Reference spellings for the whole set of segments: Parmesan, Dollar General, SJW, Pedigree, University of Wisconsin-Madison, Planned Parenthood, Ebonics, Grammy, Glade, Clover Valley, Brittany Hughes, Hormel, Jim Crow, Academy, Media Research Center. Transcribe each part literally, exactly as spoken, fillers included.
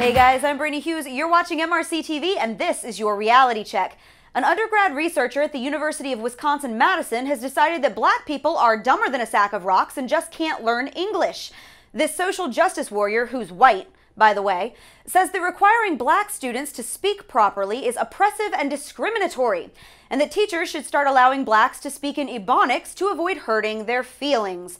Hey guys, I'm Brittany Hughes. You're watching M R C T V, and this is your reality check. An undergrad researcher at the University of Wisconsin-Madison has decided that black people are dumber than a sack of rocks and just can't learn English. This social justice warrior, who's white, by the way, says that requiring black students to speak properly is oppressive and discriminatory, and that teachers should start allowing blacks to speak in Ebonics to avoid hurting their feelings.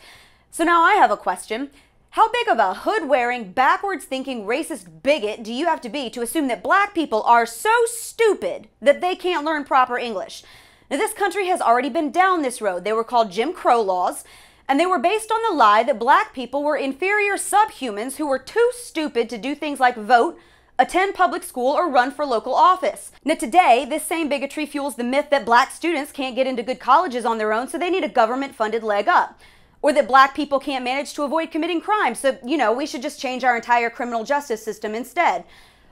So now I have a question. How big of a hood-wearing, backwards-thinking, racist bigot do you have to be to assume that black people are so stupid that they can't learn proper English? Now, this country has already been down this road. They were called Jim Crow laws, and they were based on the lie that black people were inferior subhumans who were too stupid to do things like vote, attend public school, or run for local office. Now today, this same bigotry fuels the myth that black students can't get into good colleges on their own, so they need a government-funded leg up. Or that black people can't manage to avoid committing crime, so, you know, we should just change our entire criminal justice system instead.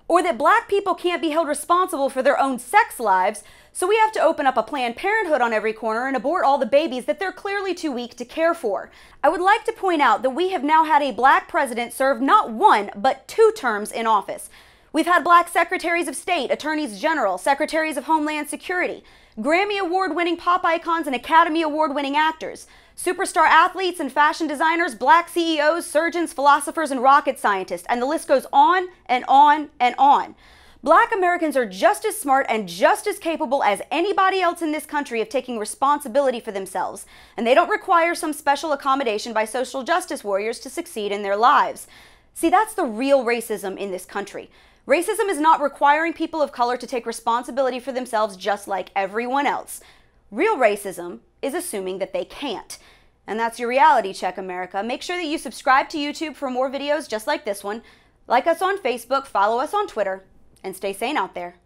Or that black people can't be held responsible for their own sex lives, so we have to open up a Planned Parenthood on every corner and abort all the babies that they're clearly too weak to care for. I would like to point out that we have now had a black president serve not one, but two terms in office. We've had black secretaries of state, attorneys general, secretaries of homeland security, Grammy award-winning pop icons and Academy award-winning actors, superstar athletes and fashion designers, black C E Os, surgeons, philosophers, and rocket scientists, and the list goes on and on and on. Black Americans are just as smart and just as capable as anybody else in this country of taking responsibility for themselves, and they don't require some special accommodation by social justice warriors to succeed in their lives. See, that's the real racism in this country. Racism is not requiring people of color to take responsibility for themselves just like everyone else. Real racism is assuming that they can't. And that's your reality check, America. Make sure that you subscribe to YouTube for more videos just like this one. Like us on Facebook, follow us on Twitter, and stay sane out there.